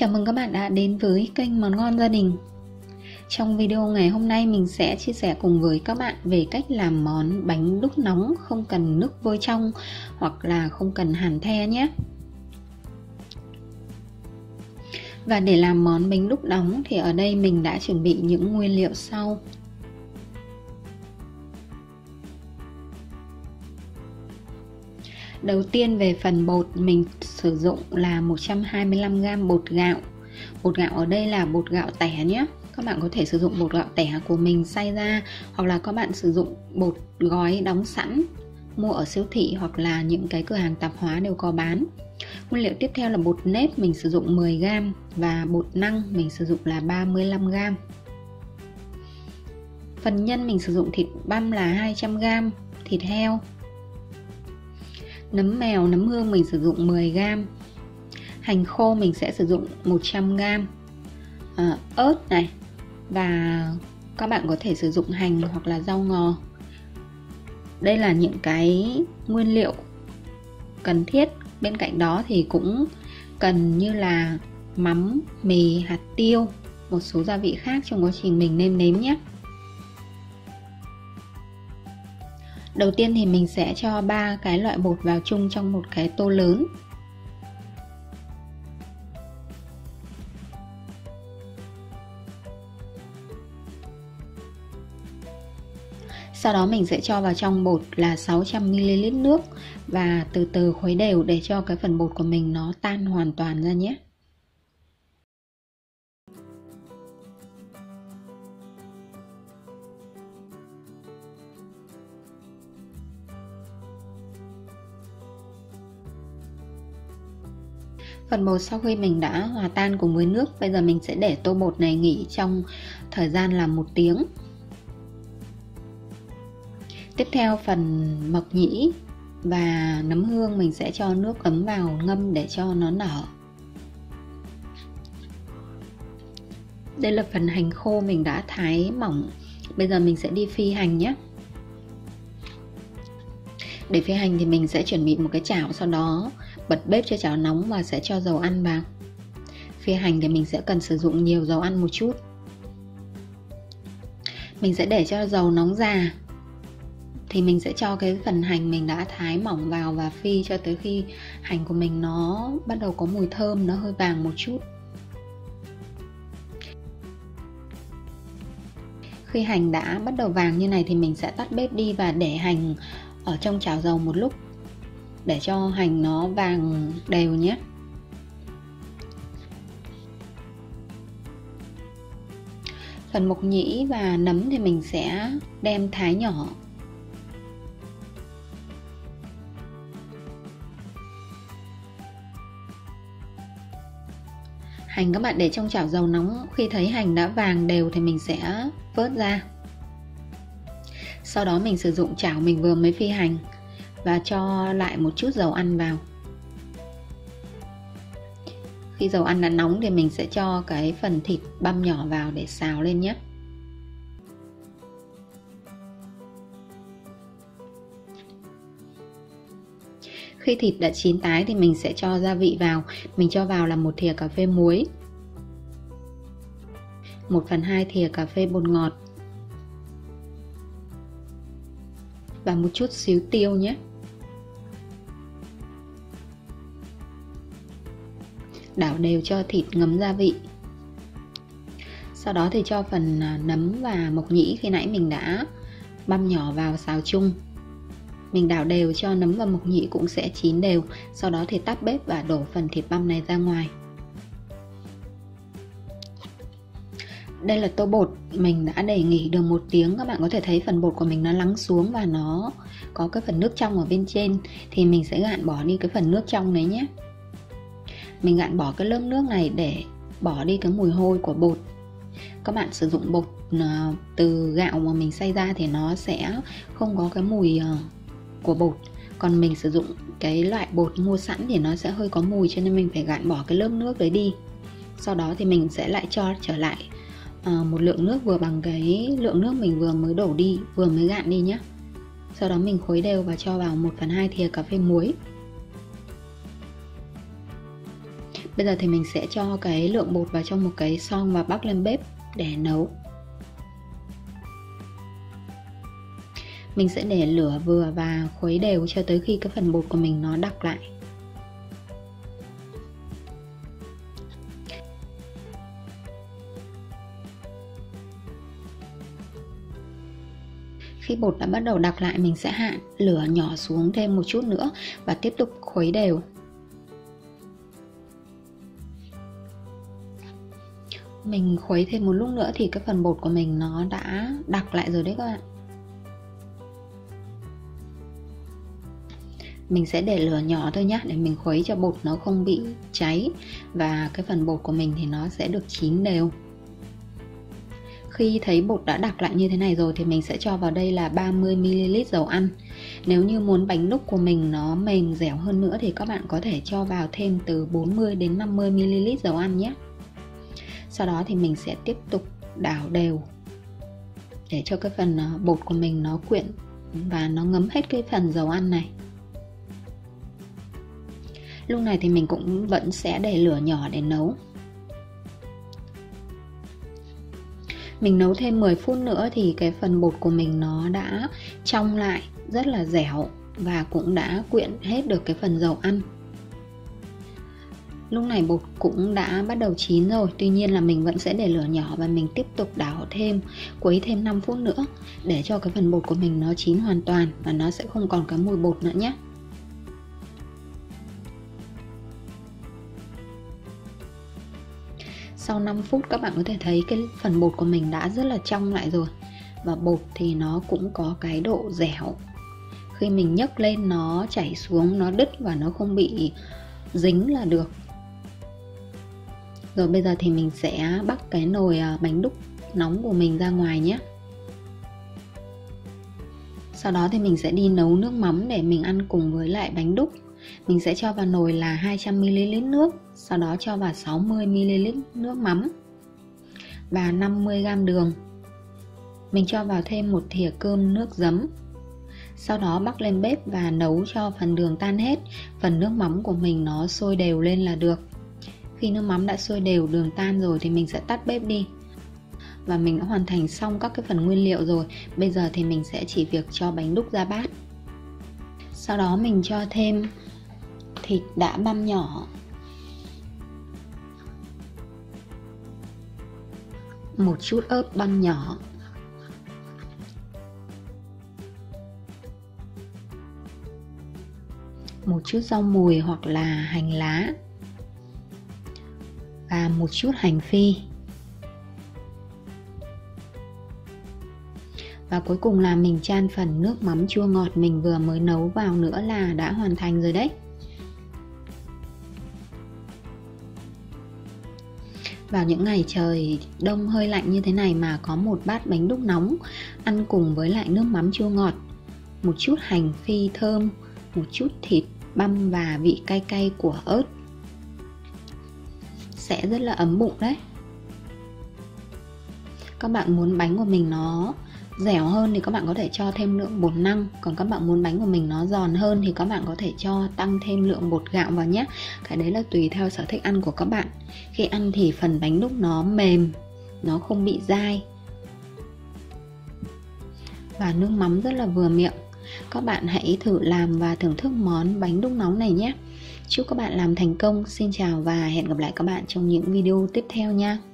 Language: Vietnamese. Chào mừng các bạn đã đến với kênh Món Ngon Gia Đình. Trong video ngày hôm nay mình sẽ chia sẻ cùng với các bạn về cách làm món bánh đúc nóng không cần nước vôi trong hoặc là không cần hàn the nhé. Và để làm món bánh đúc nóng thì ở đây mình đã chuẩn bị những nguyên liệu sau. Đầu tiên về phần bột, mình sử dụng là 125g bột gạo. Bột gạo ở đây là bột gạo tẻ nhé. Các bạn có thể sử dụng bột gạo tẻ của mình xay ra, hoặc là các bạn sử dụng bột gói đóng sẵn, mua ở siêu thị hoặc là những cái cửa hàng tạp hóa đều có bán. Nguyên liệu tiếp theo là bột nếp, mình sử dụng 10g, và bột năng mình sử dụng là 35g. Phần nhân mình sử dụng thịt băm là 200g, thịt heo. Nấm mèo, nấm hương mình sử dụng 10g. Hành khô mình sẽ sử dụng 100g. Ớt này, và các bạn có thể sử dụng hành hoặc là rau ngò. Đây là những cái nguyên liệu cần thiết. Bên cạnh đó thì cũng cần như là mắm, mì, hạt tiêu, một số gia vị khác trong quá trình mình nêm nếm nhé. Đầu tiên thì mình sẽ cho 3 cái loại bột vào chung trong một cái tô lớn. Sau đó mình sẽ cho vào trong bột là 600ml nước và từ từ khuấy đều để cho cái phần bột của mình nó tan hoàn toàn ra nhé. Phần bột sau khi mình đã hòa tan cùng với nước, bây giờ mình sẽ để tô bột này nghỉ trong thời gian là 1 tiếng. Tiếp theo phần mộc nhĩ và nấm hương mình sẽ cho nước ấm vào ngâm để cho nó nở. Đây là phần hành khô mình đã thái mỏng, bây giờ mình sẽ đi phi hành nhé. Để phi hành thì mình sẽ chuẩn bị một cái chảo, sau đó bật bếp cho chảo nóng và sẽ cho dầu ăn vào. Phi hành thì mình sẽ cần sử dụng nhiều dầu ăn một chút. Mình sẽ để cho dầu nóng già thì mình sẽ cho cái phần hành mình đã thái mỏng vào và phi cho tới khi hành của mình nó bắt đầu có mùi thơm, nó hơi vàng một chút. Khi hành đã bắt đầu vàng như này thì mình sẽ tắt bếp đi và để hành ở trong chảo dầu một lúc để cho hành nó vàng đều nhé. Phần mộc nhĩ và nấm thì mình sẽ đem thái nhỏ. Hành các bạn để trong chảo dầu nóng, khi thấy hành đã vàng đều thì mình sẽ vớt ra. Sau đó mình sử dụng chảo mình vừa mới phi hành và cho lại một chút dầu ăn vào. Khi dầu ăn đã nóng thì mình sẽ cho cái phần thịt băm nhỏ vào để xào lên nhé. Khi thịt đã chín tái thì mình sẽ cho gia vị vào. Mình cho vào là 1 thìa cà phê muối, 1/2 thìa cà phê bột ngọt và một chút xíu tiêu nhé. Đảo đều cho thịt ngấm gia vị. Sau đó thì cho phần nấm và mộc nhĩ khi nãy mình đã băm nhỏ vào xào chung. Mình đảo đều cho nấm và mộc nhĩ cũng sẽ chín đều. Sau đó thì tắt bếp và đổ phần thịt băm này ra ngoài. Đây là tô bột mình đã để nghỉ được 1 tiếng. Các bạn có thể thấy phần bột của mình nó lắng xuống và nó có cái phần nước trong ở bên trên. Thì mình sẽ gạn bỏ đi cái phần nước trong đấy nhé. Mình gạn bỏ cái lớp nước này để bỏ đi cái mùi hôi của bột. Các bạn sử dụng bột từ gạo mà mình xay ra thì nó sẽ không có cái mùi của bột. Còn mình sử dụng cái loại bột mua sẵn thì nó sẽ hơi có mùi, cho nên mình phải gạn bỏ cái lớp nước đấy đi. Sau đó thì mình sẽ lại cho trở lại một lượng nước vừa bằng cái lượng nước mình vừa mới đổ đi, vừa mới gạn đi nhé. Sau đó mình khuấy đều và cho vào 1/2 thìa cà phê muối. Bây giờ thì mình sẽ cho cái lượng bột vào trong một cái xoong và bắc lên bếp để nấu. Mình sẽ để lửa vừa và khuấy đều cho tới khi cái phần bột của mình nó đặc lại. Khi bột đã bắt đầu đặc lại, mình sẽ hạ lửa nhỏ xuống thêm một chút nữa và tiếp tục khuấy đều. Mình khuấy thêm một lúc nữa thì cái phần bột của mình nó đã đặc lại rồi đấy các bạn. Mình sẽ để lửa nhỏ thôi nhé, để mình khuấy cho bột nó không bị cháy và cái phần bột của mình thì nó sẽ được chín đều. Khi thấy bột đã đặc lại như thế này rồi thì mình sẽ cho vào đây là 30 ml dầu ăn. Nếu như muốn bánh đúc của mình nó mềm dẻo hơn nữa thì các bạn có thể cho vào thêm từ 40 đến 50 ml dầu ăn nhé. Sau đó thì mình sẽ tiếp tục đảo đều để cho cái phần bột của mình nó quyện và nó ngấm hết cái phần dầu ăn này. Lúc này thì mình cũng vẫn sẽ để lửa nhỏ để nấu. Mình nấu thêm 10 phút nữa thì cái phần bột của mình nó đã trong lại rất là dẻo và cũng đã quyện hết được cái phần dầu ăn. Lúc này bột cũng đã bắt đầu chín rồi, tuy nhiên là mình vẫn sẽ để lửa nhỏ và mình tiếp tục đảo thêm, quấy thêm 5 phút nữa để cho cái phần bột của mình nó chín hoàn toàn và nó sẽ không còn cái mùi bột nữa nhé. Sau 5 phút các bạn có thể thấy cái phần bột của mình đã rất là trong lại rồi và bột thì nó cũng có cái độ dẻo. Khi mình nhấc lên nó chảy xuống, nó đứt và nó không bị dính là được. Rồi bây giờ thì mình sẽ bắc cái nồi bánh đúc nóng của mình ra ngoài nhé. Sau đó thì mình sẽ đi nấu nước mắm để mình ăn cùng với lại bánh đúc. Mình sẽ cho vào nồi là 200 ml nước, sau đó cho vào 60 ml nước mắm và 50 g đường. Mình cho vào thêm một thìa cơm nước giấm. Sau đó bắc lên bếp và nấu cho phần đường tan hết, phần nước mắm của mình nó sôi đều lên là được. Khi nước mắm đã sôi đều, đường tan rồi thì mình sẽ tắt bếp đi. Và mình đã hoàn thành xong các cái phần nguyên liệu rồi. Bây giờ thì mình sẽ chỉ việc cho bánh đúc ra bát. Sau đó mình cho thêm thịt đã băm nhỏ, một chút ớt băm nhỏ, một chút rau mùi hoặc là hành lá và một chút hành phi. Và cuối cùng là mình chan phần nước mắm chua ngọt mình vừa mới nấu vào nữa là đã hoàn thành rồi đấy. Vào những ngày trời đông hơi lạnh như thế này mà có một bát bánh đúc nóng ăn cùng với lại nước mắm chua ngọt, một chút hành phi thơm, một chút thịt băm và vị cay cay của ớt sẽ rất là ấm bụng đấy. Các bạn muốn bánh của mình nó dẻo hơn thì các bạn có thể cho thêm lượng bột năng, còn các bạn muốn bánh của mình nó giòn hơn thì các bạn có thể cho tăng thêm lượng bột gạo vào nhé. Cái đấy là tùy theo sở thích ăn của các bạn. Khi ăn thì phần bánh đúc nó mềm, nó không bị dai và nước mắm rất là vừa miệng. Các bạn hãy thử làm và thưởng thức món bánh đúc nóng này nhé. Chúc các bạn làm thành công. Xin chào và hẹn gặp lại các bạn trong những video tiếp theo nha.